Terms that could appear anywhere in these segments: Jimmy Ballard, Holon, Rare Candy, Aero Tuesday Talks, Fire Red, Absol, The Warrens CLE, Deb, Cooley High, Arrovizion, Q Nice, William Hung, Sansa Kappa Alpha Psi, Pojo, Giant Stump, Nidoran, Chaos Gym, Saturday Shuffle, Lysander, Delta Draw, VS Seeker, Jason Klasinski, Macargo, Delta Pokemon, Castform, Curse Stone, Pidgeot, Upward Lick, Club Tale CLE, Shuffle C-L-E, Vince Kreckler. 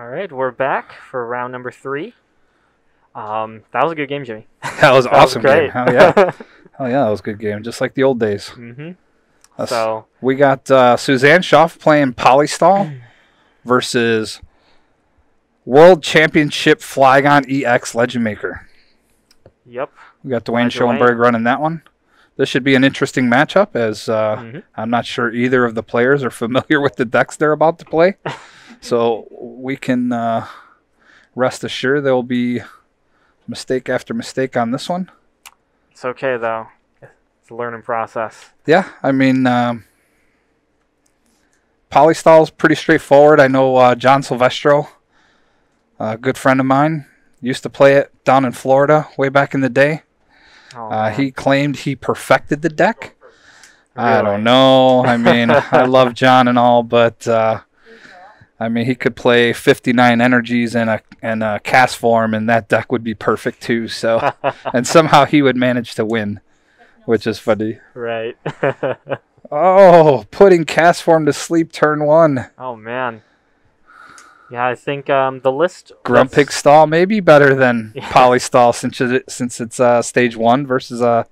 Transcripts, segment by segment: All right, we're back for round number 3. That was a good game, Jimmy. That was awesome game. Hell yeah. Hell yeah, that was a good game, just like the old days. Mm-hmm. So we got Suzanne Schaff playing Polystall versus World Championship Flygon EX Legend Maker. Yep. We got Dwayne Schoenberg running that one. This should be an interesting matchup, as I'm not sure either of the players are familiar with the decks they're about to play. So we can rest assured there will be mistake after mistake on this one. It's okay, though. It's a learning process. Yeah, I mean, Polystall is pretty straightforward. I know John Silvestro, a good friend of mine, used to play it down in Florida way back in the day. Oh, he claimed he perfected the deck. Really? I don't know. I mean, I love John and all, but I mean, he could play 59 energies and a Castform, and that deck would be perfect too. So, and somehow he would manage to win, which is funny. Right. Oh, putting Castform to sleep turn 1. Oh man. Yeah, I think the list. Grumpig stall may be better than Polystall since it's stage 1 versus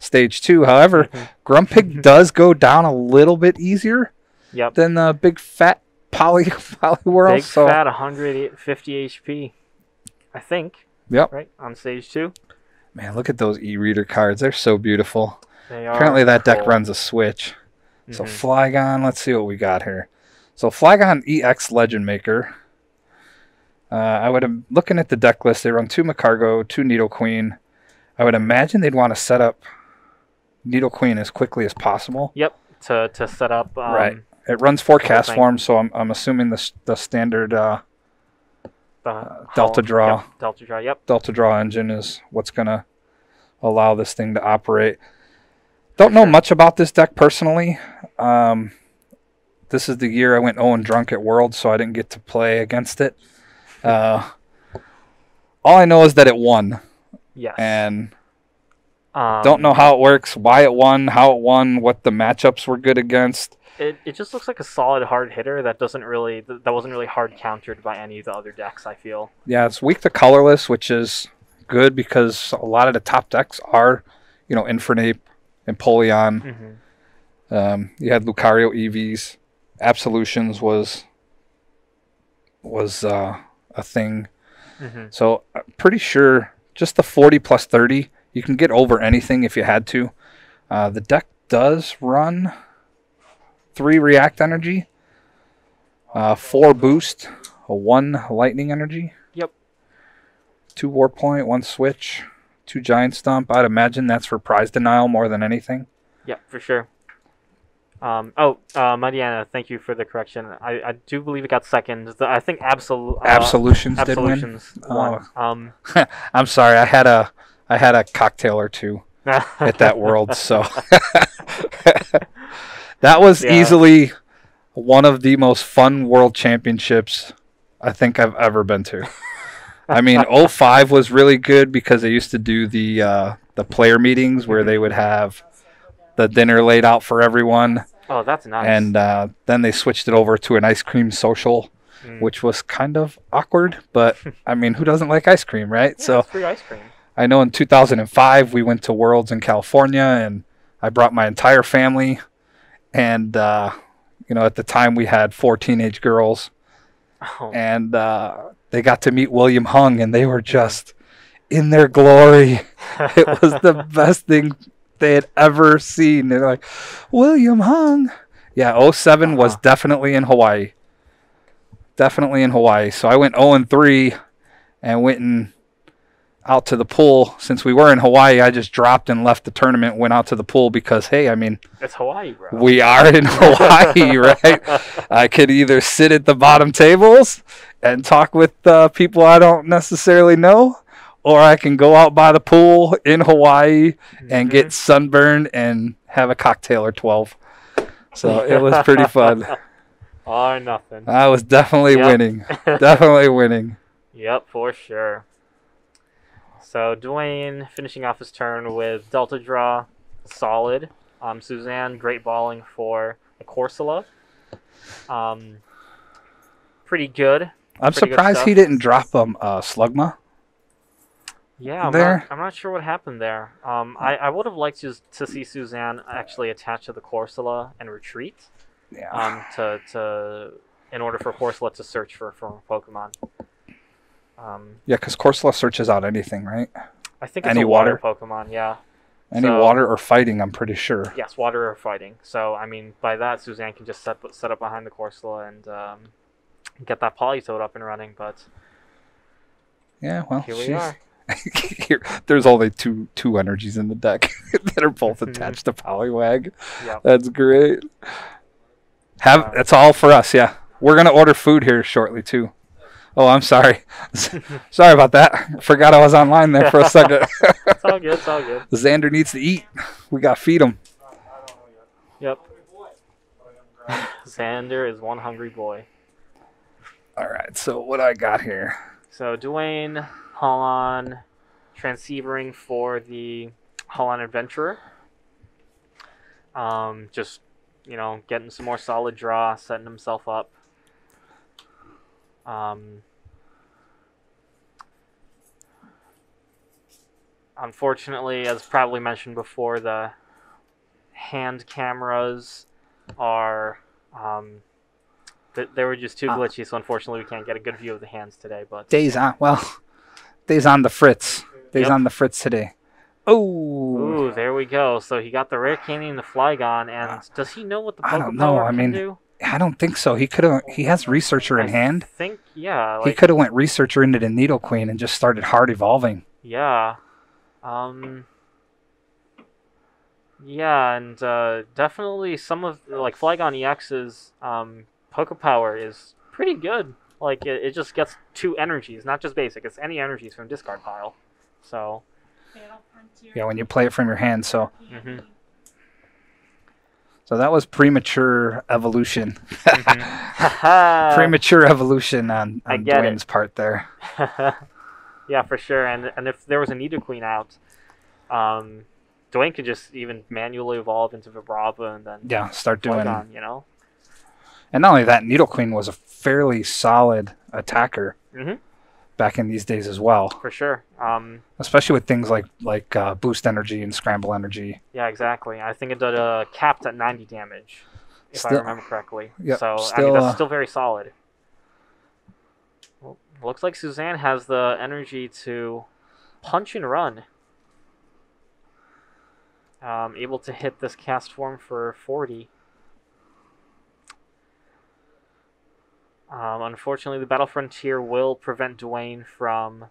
stage 2. However, Grumpig does go down a little bit easier than the big fat. Polyworld. Big fat 150 HP, I think. Yep. Right? On stage 2. Man, look at those e-reader cards. They're so beautiful. They are. Apparently that deck runs a switch. So Flygon, let's see what we got here. So Flygon EX Legend Maker. I would have, looking at the deck list, they run 2 Macargo, 2 Nidoqueen. I would imagine they'd want to set up Nidoqueen as quickly as possible. Yep. To set up right. It runs 4 Castform, so I'm assuming the standard Delta Draw. Yep, Delta Draw, yep. Delta Draw engine is what's going to allow this thing to operate. Don't know much about this deck personally. This is the year I went 0-and drunk at Worlds, so I didn't get to play against it. All I know is that it won. Yes. And don't know how it works, why it won, how it won, what the matchups were good against. It just looks like a solid hard hitter that doesn't really that wasn't really hard countered by any of the other decks, I feel. Yeah, it's weak to colorless, which is good because a lot of the top decks are, you know, Infernape, Empoleon. You had Lucario EVs. Absolutions was a thing. So I'm pretty sure just the 40 plus 30, you can get over anything if you had to. The deck does run 3 React Energy, 4 Boost, 1 Lightning Energy. Yep. 2 Warp Point, 1 Switch, 2 Giant Stomp. I'd imagine that's for prize denial more than anything. Yep, for sure. Mariana, thank you for the correction. I do believe it got second. I think Absolutions did win. I'm sorry. I had a cocktail or 2 at that World, so... That was easily one of the most fun World Championships I think I've ever been to. I mean, 05 was really good because they used to do the player meetings where they would have the dinner laid out for everyone. Oh, that's nice. And then they switched it over to an ice cream social, which was kind of awkward. But, I mean, who doesn't like ice cream, right? Yeah, so it's free ice cream. I know in 2005 we went to Worlds in California, and I brought my entire family. And, you know, at the time we had 4 teenage girls. Oh. And they got to meet William Hung, and they were just in their glory. It was the best thing they had ever seen. They're like, William Hung. Yeah, 07 was definitely in Hawaii. Definitely in Hawaii. So I went 0-3 and went out to the pool. Since we were in Hawaii, I just dropped and left the tournament, went out to the pool because, hey, I mean, it's Hawaii, bro. We are in Hawaii, right? I could either sit at the bottom tables and talk with people I don't necessarily know, or I can go out by the pool in Hawaii and get sunburned and have a cocktail or 12. So it was pretty fun. Or nothing. I was definitely winning. Definitely winning. Yep, for sure. So Dwayne finishing off his turn with Delta Draw, solid. Suzanne, great balling for a Corsola. Pretty good. I'm surprised he didn't drop them, Slugma. Yeah, I'm not sure what happened there. I would have liked to see Suzanne actually attach to the Corsola and retreat. Yeah. In order for Corsola to search for Pokemon. Yeah, because Corsola searches out anything, right? I think it's any a water Pokemon, yeah. Any water or fighting, I'm pretty sure. Yes, water or fighting. So, I mean, by that, Suzanne can just set up behind the Corsola and get that Politoed up and running. But yeah, well, here we are. There's only two energies in the deck that are both attached to Poliwag. Yep. That's great. That's all for us, yeah. We're going to order food here shortly, too. Oh, I'm sorry. Sorry about that. Forgot I was online there for a second. It's all good. It's all good. Xander needs to eat. We got to feed him. Yep. Xander is one hungry boy. All right. So what I got here? So Dwayne, Holon, Transceivering for the Holon Adventurer. Just, you know, getting some more solid draw, setting himself up. Unfortunately, as probably mentioned before, the hand cameras are they were just too glitchy, so unfortunately we can't get a good view of the hands today. But days on the fritz today. Oh, there we go. So he got the Rare Candy and the Flygon, and does he know what the Pokémon can do? I don't think so. He could have. He has Researcher in hand. I think, yeah. Like, he could have went Researcher into the Nidoqueen and just started hard evolving. Yeah. Yeah, and definitely some of like Flygon EX's Poké Power is pretty good. Like it just gets two energies, not just basic. It's any energies from discard pile. So. Yeah, when you play it from your hand, so. Mm-hmm. So that was premature evolution. Mm-hmm. Premature evolution on Dwayne's part there. Yeah, for sure. And if there was a Nidoqueen out, Dwayne could just even manually evolve into Vibrava and then start doing on, you know. And not only that, Nidoqueen was a fairly solid attacker back in these days as well. For sure. Especially with things like boost energy and scramble energy. Yeah, exactly. I think it did capped at 90 damage, if I remember correctly. Yep, so I mean, that's still very solid. Well, looks like Suzanne has the energy to punch and run. Able to hit this Castform for 40. Unfortunately, the Battle Frontier will prevent Dwayne from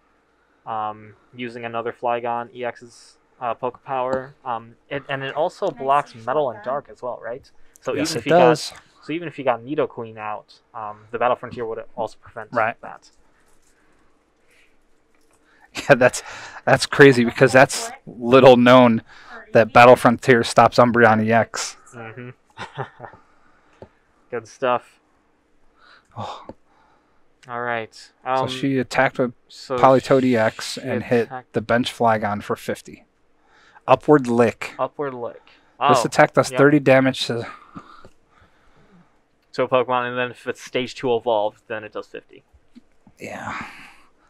using another Flygon EX's Poké Power, and it also blocks Metal and Dark as well, right? So yes, even if you got Nidoqueen out, the Battle Frontier would also prevent that. Yeah, that's crazy because that's little known that Battle Frontier stops Umbreon EX. Good stuff. Oh. All right. So she attacked with Politoed EX and hit the bench Flygon for 50. Upward Lick. Upward Lick. Oh, this attack does 30 damage to a Pokemon, and then if it's stage 2 evolved, then it does 50. Yeah.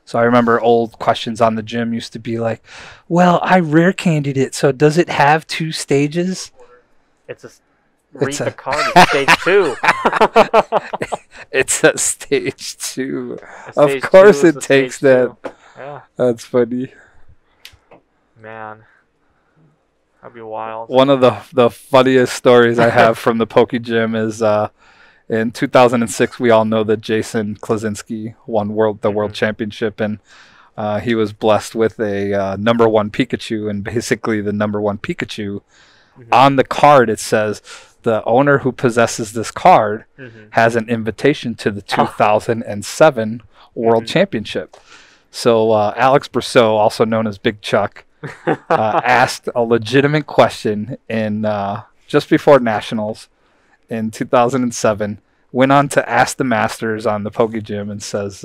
So I remember old questions on the gym used to be like, well, I Rare Candied it, so does it have 2 stages? It's a... Read the card. It's stage 2. It's a stage 2. Of course it takes that. Yeah. That's funny. Man. That'd be wild. One of the funniest stories I have from the Poké Gym is in 2006, we all know that Jason Klasinski won the World Championship, and he was blessed with a #1 Pikachu, and basically the #1 Pikachu, on the card it says... The owner who possesses this card has an invitation to the 2007 World Championship. So Alex Brousseau, also known as Big Chuck, asked a legitimate question in just before Nationals in 2007. Went on to ask the Masters on the Poké Gym and says,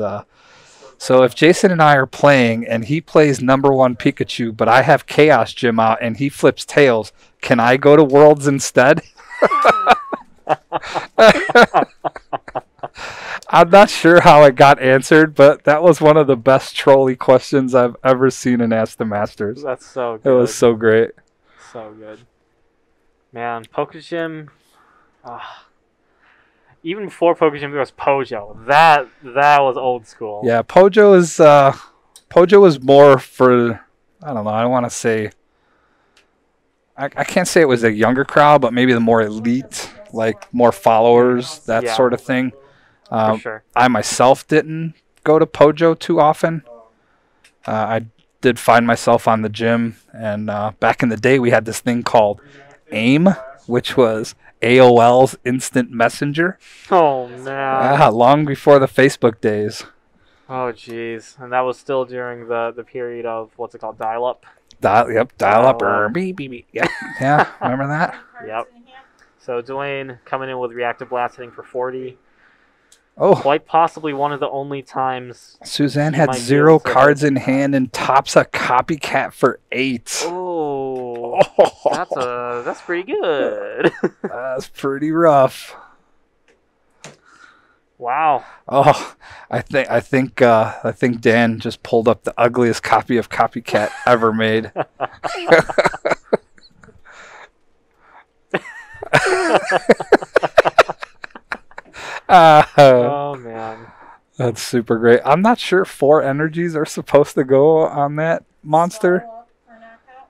so if Jason and I are playing and he plays #1 Pikachu, but I have Chaos Gym out and he flips tails, can I go to Worlds instead? I'm not sure how it got answered, but that was one of the best trolley questions I've ever seen in Ask the Masters. That's so good. It was so great. So good. Man, Poké Gym. Even before Poké Gym, there was Pojo. That was old school. Yeah, Pojo is Pojo was more for, I don't know, I want to say, I can't say it was a younger crowd, but maybe the more elite, like more followers, that sort of thing. For sure. I myself didn't go to Pojo too often. I did find myself on the gym, and back in the day we had this thing called AIM, which was AOL's Instant Messenger. Oh, man. Long before the Facebook days. Oh, jeez. And that was still during the period of, what's it called, dial-up? Dial-up. Yeah, remember that? Yep. So Dwayne coming in with Reactive Blast hitting for 40. Oh. Quite possibly one of the only times. Suzanne had 0 cards in hand and tops a Copycat for 8. Oh, that's pretty good. That's pretty rough. Wow. Oh, I think Dan just pulled up the ugliest copy of Copycat ever made. Oh man, that's super great. I'm not sure 4 energies are supposed to go on that monster.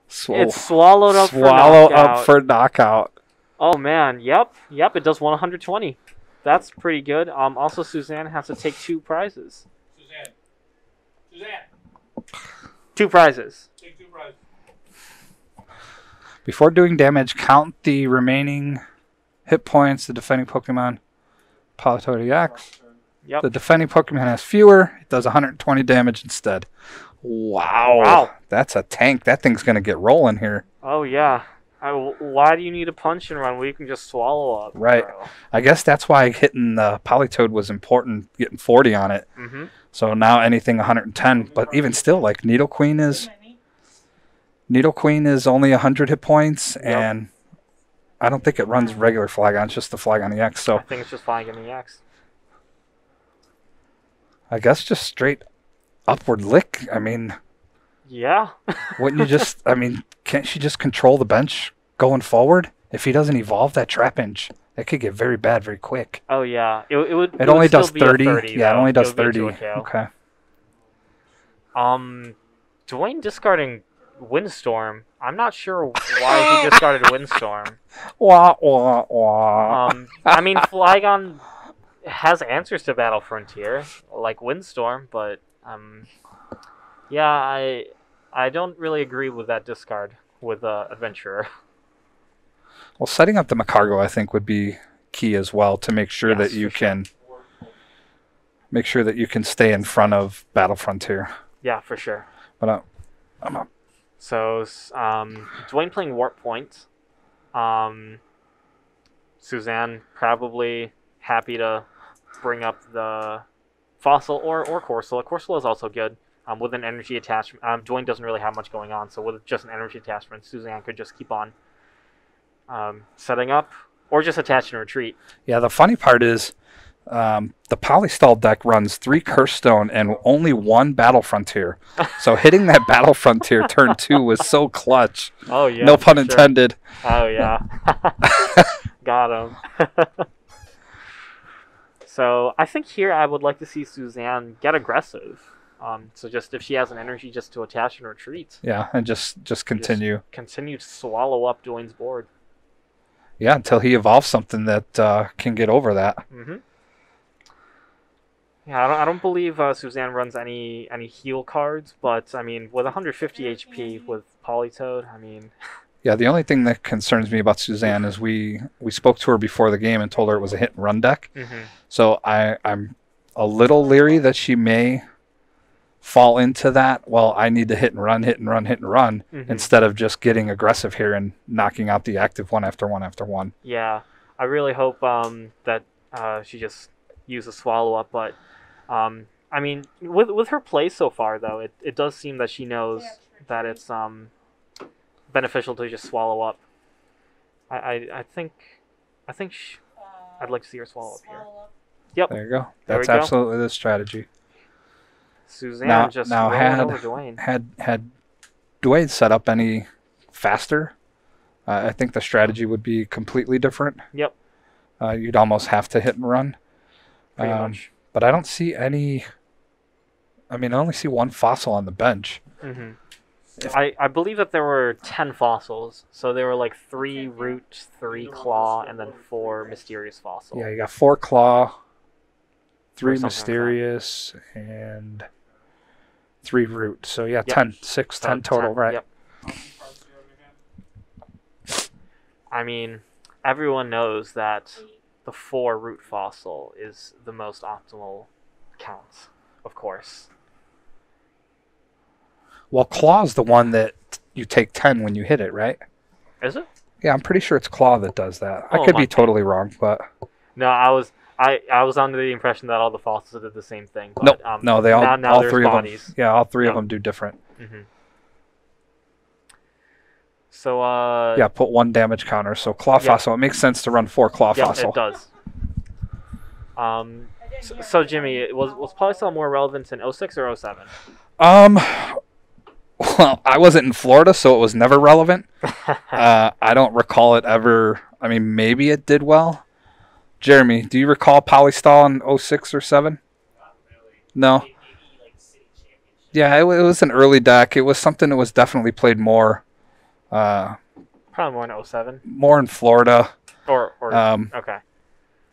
Swallow up for knockout. Oh man, yep, it does 120. That's pretty good. Also Suzanne has to take 2 prizes. Suzanne, 2 prizes. Take 2 prizes. Before doing damage, count the remaining hit points the defending Pokemon. Politoed EX. Yep. The defending Pokemon has fewer. It does 120 damage instead. Wow. That's a tank. That thing's going to get rolling here. Oh, yeah. Why do you need a punch and run when you can just swallow up? Right. Bro. I guess that's why hitting the Politoed was important, getting 40 on it. Mm-hmm. So now anything 110. But even still, like, Nidoqueen is only 100 hit points, yep. And I don't think it runs regular Flygon. It's just the Flygon EX. So I think it's just Flygon EX. I guess just straight Upward Lick. I mean, yeah. Wouldn't you just? I mean, can't she just control the bench going forward? If he doesn't evolve that Trapinch, it could get very bad very quick. Oh yeah, it would. It only does 30. Yeah, it only does 30. Okay. Dwayne discarding Windstorm. I'm not sure why he discarded Windstorm. Wah, wah, wah. I mean, Flygon has answers to Battle Frontier, like Windstorm, but yeah, I don't really agree with that discard with Adventurer. Well, setting up the Macargo, I think, would be key as well to make sure that you can make sure that you can stay in front of Battle Frontier. Yeah, for sure. But I'm up. So, Dwayne playing Warp Point. Suzanne probably happy to bring up the Fossil or Corsola. Corsola is also good. With an energy attachment, Dwayne doesn't really have much going on, so with just an energy attachment, Suzanne could just keep on setting up or just attach and retreat. Yeah, the funny part is the Polystall deck runs 3 Curse Stone and only 1 Battle Frontier. So hitting that Battle Frontier turn 2 was so clutch. Oh, yeah. No pun intended. Sure. Oh, yeah. Got him. So I think here I would like to see Suzanne get aggressive. So just if she has an energy just to attach and retreat. Yeah, and just continue. Just continue to swallow up Dwayne's board. Yeah, until he evolves something that can get over that. Mm-hmm. Yeah, I don't believe Suzanne runs any heal cards, but I mean, with 150 HP with Politoed, I mean. Yeah, the only thing that concerns me about Suzanne is we spoke to her before the game and told her it was a hit and run deck. Mm-hmm. So I'm a little leery that she may fall into that. Well, I need to hit and run mm-hmm. instead of just getting aggressive here and knocking out the active one after one after one. Yeah, I really hope that she just uses swallow up, but. I mean, with her play so far, though, it does seem that she knows that it's beneficial to just swallow up. I think I'd like to see her swallow up here. Yep. There you go. That's absolutely the strategy. Suzanne just had over Dwayne. Had Dwayne set up any faster, I think the strategy would be completely different. Yep. You'd almost have to hit and run. Pretty much. But I don't see any. I mean, I only see one fossil on the bench. Mm-hmm. I believe that there were 10 fossils, so there were like 3 root, 3 claw, and then 4 mysterious fossils. Yeah, you got 4 claw, 3 mysterious, like and 3 root. So yeah, yep. 10 total, right? Yep. I mean, everyone knows that the 4 root fossil is the most optimal count, of course. Well, Claw's the one that you take 10 when you hit it, right? Is it? Yeah, I'm pretty sure it's Claw that does that. Oh, I could be totally wrong, but... No, I was under the impression that all the fossils did the same thing. But, nope. No, they all, all three bodies. Of them. Yeah, all three of them do different. Mm-hmm. So, yeah, put 1 damage counter. So Claw Fossil, it makes sense to run 4 Claw Fossil. It does. So Jimmy, was Polystall more relevant in 06 or 07? Well, I wasn't in Florida, so it was never relevant. I don't recall it ever. I mean, maybe it did well. Jeremy, do you recall Polystall in 06 or 07? Not really. No? Maybe like city championship. Yeah, it was an early deck. It was something that was definitely played more. Probably more in 07. More in Florida. Or okay.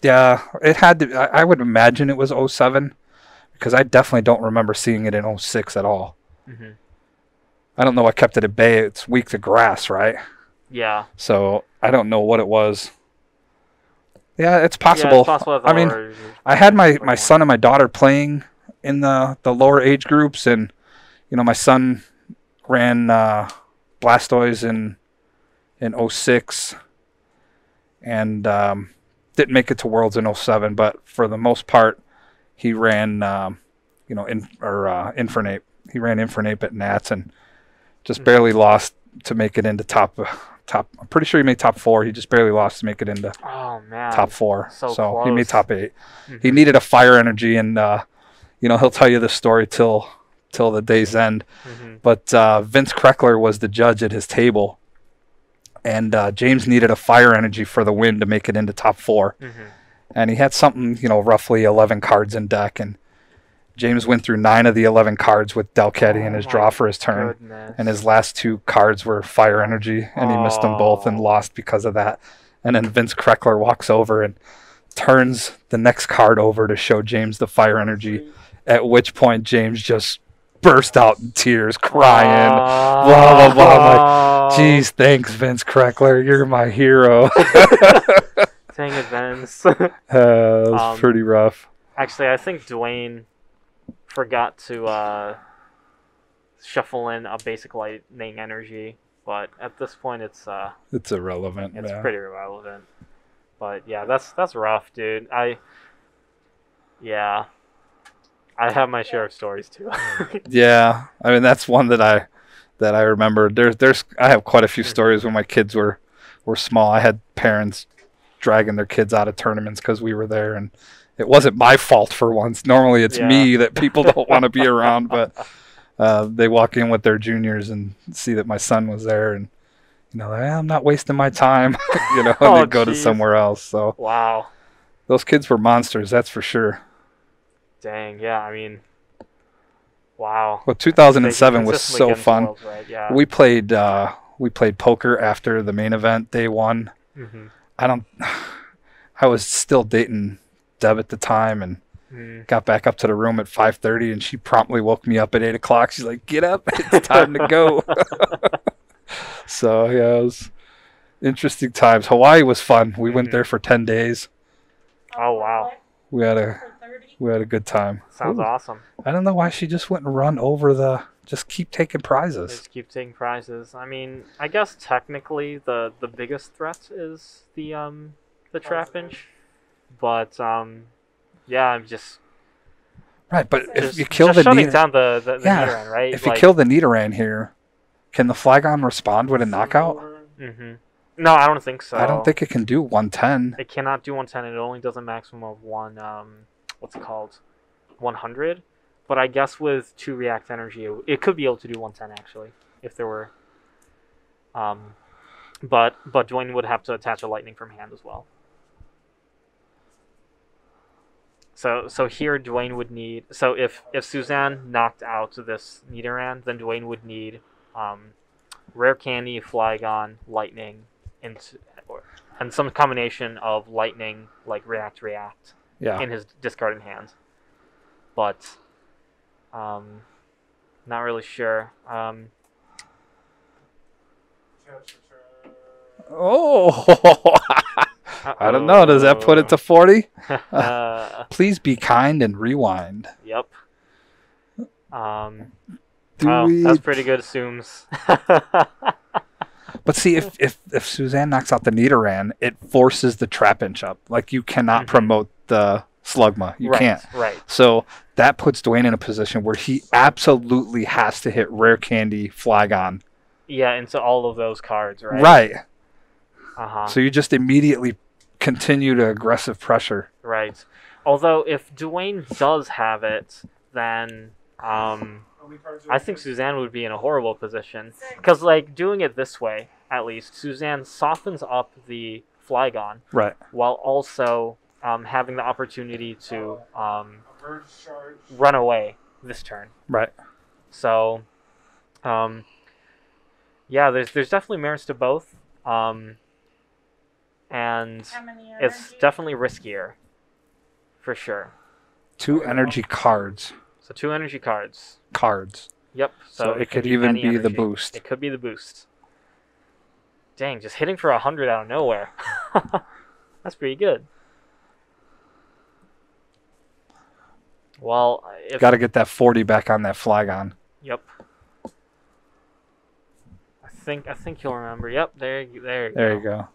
Yeah, it had to. I would imagine it was 07 because I definitely don't remember seeing it in 06 at all. Mm-hmm. I don't know what kept it at bay. It's weak to grass, right? Yeah. So I don't know what it was. Yeah, it's possible. Yeah, it's possible. I mean, I had my son and my daughter playing in the lower age groups, and you know, my son ran Blastoise in 06 and didn't make it to Worlds in 07, but for the most part, he ran Infernape. He ran Infernape at Nats and just barely lost to make it into top. I'm pretty sure he made top 4. He just barely lost to make it into top 4. So close. He made top 8. Mm-hmm. He needed a fire energy, and you know, he'll tell you the story till the day's end. Mm-hmm. But Vince Kreckler was the judge at his table, and James needed a fire energy for the win to make it into top 4. Mm-hmm. And he had something, you know, roughly 11 cards in deck, and James went through 9 of the 11 cards with Delcatty in his draw for his turn. Goodness. And his last 2 cards were Fire Energy, and he missed them both and lost because of that. And then Vince Kreckler walks over and turns the next card over to show James the Fire Energy, at which point James just burst out in tears, crying, blah, blah, blah. Like, geez, thanks, Vince Kreckler. You're my hero. Dang it, Vince. That was pretty rough. Actually, I think Dwayne forgot to shuffle in a basic lightning energy, but at this point it's irrelevant. It's pretty irrelevant. But yeah, that's rough, dude. I have my share of stories too. Yeah, I mean, that's one that I remember. I have quite a few stories when my kids were small. I had parents dragging their kids out of tournaments because we were there, and it wasn't my fault for once. Normally it's me that people don't want to be around, but they walk in with their juniors and see that my son was there, and you know, I'm not wasting my time, you know, and they go to somewhere else. So wow, those kids were monsters, that's for sure. Dang, yeah, I mean, wow. Well, 2007 was so fun. World, right? Yeah. We played poker after the main event day one. Mm-hmm. I was still dating Deb at the time, and got back up to the room at 5:30, and she promptly woke me up at 8 o'clock. She's like, "Get up, it's time to go." So yeah, it was interesting times. Hawaii was fun. We went there for 10 days. Oh wow, we had a good time. Sounds awesome. I don't know why she just wouldn't run over the. Just keep taking prizes. Just keep taking prizes. I mean, I guess technically the biggest threat is the Trapinch. But yeah, I'm just right. But if you kill the Nidoran, down the Nidoran, right? If you kill the Nidoran here, can the Flygon respond with a knockout? Mm-hmm. No, I don't think so. I don't think it can do 110. It cannot do 110. It only does a maximum of one what's it called, 100. But I guess with 2 React Energy, it could be able to do 110 actually, if there were. But Dwayne would have to attach a Lightning from hand as well. So here Dwayne would need. So if Suzanne knocked out this Nidoran, then Dwayne would need Rare Candy, Flygon, Lightning, and some combination of Lightning like React, yeah, in his discarded hand. But not really sure. Oh. I don't know. Does that put it to 40? Please be kind and rewind. Yep. That's pretty good, Sooms. But see, if Suzanne knocks out the Nidoran, it forces the Trapinch up. Like, you cannot promote the Slugma. You can't. Right. So that puts Dwayne in a position where he absolutely has to hit Rare Candy, Flygon. Yeah, into all of those cards, right? Right. So you just immediately continue to aggressive pressure. Right. Although if Dwayne does have it, then I think Suzanne would be in a horrible position. Because, like, doing it this way, at least, Suzanne softens up the Flygon. Right. While also having the opportunity to run away this turn. Right. So, yeah, there's definitely merits to both. And it's definitely riskier, for sure. 2 energy cards. So 2 energy cards. Cards. Yep. So it could even be the boost. It could be the boost. Dang, just hitting for 100 out of nowhere. That's pretty good. Well, got to get that 40 back on that Flygon. Yep. I think he'll remember. Yep. There you go.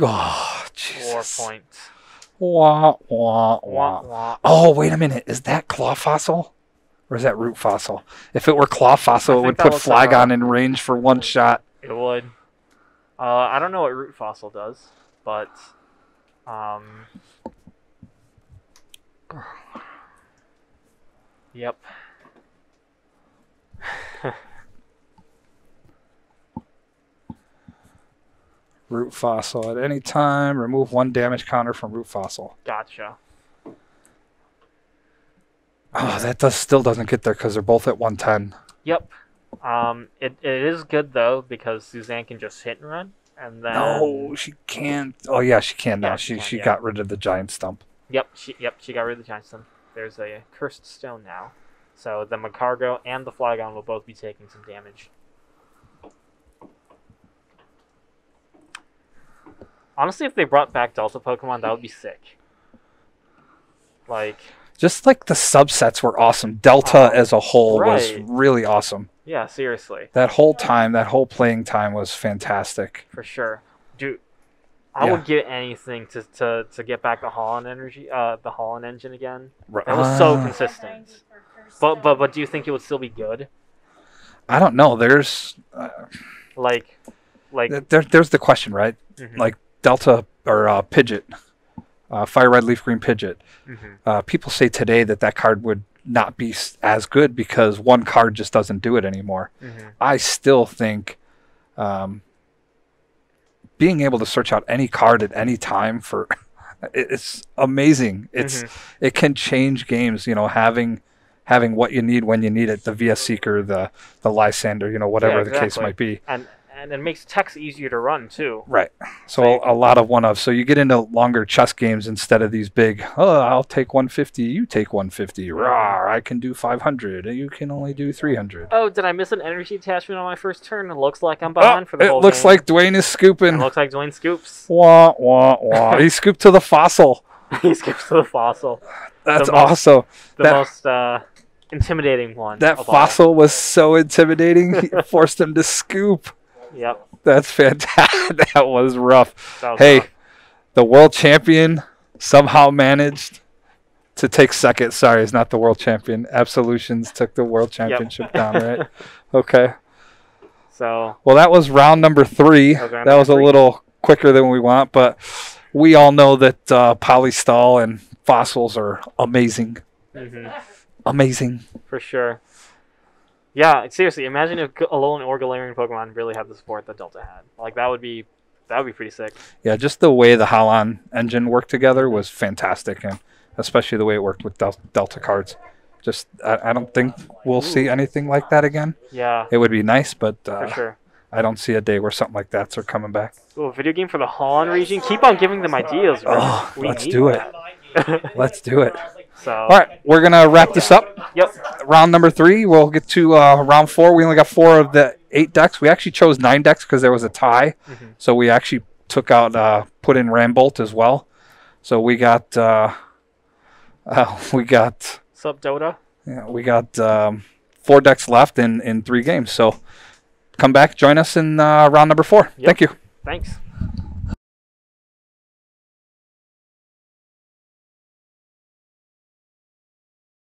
Oh, Jesus. 4 points. Wah, wah, wah, wah. Oh, wait a minute. Is that Claw Fossil? Or is that Root Fossil? If it were Claw Fossil, it would put Flygon in range for 1 shot. It would. I don't know what Root Fossil does, but... Yep. Root Fossil. At any time, remove 1 damage counter from Root Fossil. Gotcha. Oh, that still doesn't get there because they're both at 110. Yep. It is good, though, because Suzanne can just hit and run. And then... No, she can't. Oh, yeah, she can now. Yeah, she got rid of the giant stump. Yep, she got rid of the giant stump. There's a cursed stone now. So the Macargo and the Flygon will both be taking some damage. Honestly, if they brought back Delta Pokemon, that would be sick. Like... Just like the subsets were awesome. Delta as a whole was really awesome. Yeah, seriously. That whole time, that whole playing time was fantastic. For sure. Dude, I would give anything to get back the Holon energy, the Holon engine again. That was so consistent. But do you think it would still be good? I don't know. There's... There's the question, right? Mm-hmm. Like, Delta or Pidgeot, Fire Red Leaf Green Pidgeot. Mm-hmm. People say today that card would not be as good because 1 card just doesn't do it anymore. Mm-hmm. I still think being able to search out any card at any time for it's amazing. It can change games. You know, having what you need when you need it. The VS Seeker, the Lysander. You know, whatever the case might be. And it makes text easier to run, too. Right. So a lot of one-offs. So you get into longer chess games instead of these big, I'll take 150, you take 150. Rawr, I can do 500, you can only do 300. Oh, did I miss an energy attachment on my first turn? It looks like I'm behind for the whole game. It looks like Dwayne is scooping. It looks like Dwayne scoops. Wah, wah, wah. He scooped to the fossil. He scoops to the fossil. That's awesome. The most intimidating one. That fossil was so intimidating, it forced him to scoop. Yep. That's fantastic. That was rough. Hey, the world champion somehow managed to take second. Sorry, it's not the world champion. Absolutions took the world championship down, right? Okay. So well, that was round number three. That was a little quicker than we want, but we all know that Polystall and fossils are amazing. Mm-hmm. Amazing. For sure. Yeah, seriously, imagine if Alolan or Galarian Pokemon really had the support that Delta had. Like, that would be pretty sick. Yeah, just the way the Holon engine worked together was fantastic, and especially the way it worked with Delta cards. Just, I don't think we'll see anything like that again. Yeah. It would be nice, but for sure. I don't see a day where something like that's coming back. Ooh, a video game for the Holon region. Keep on giving them ideas. Bro. Oh, let's do it. Let's do it. So. All right, we're going to wrap this up. Yep. Round number three. We'll get to round four. We only got 4 of the 8 decks. We actually chose 9 decks because there was a tie. Mm-hmm. So we actually took out, put in Rambolt as well. So we got... Sup, Dota? Yeah, we got 4 decks left in 3 games. So come back, join us in round number 4. Yep. Thank you. Thanks.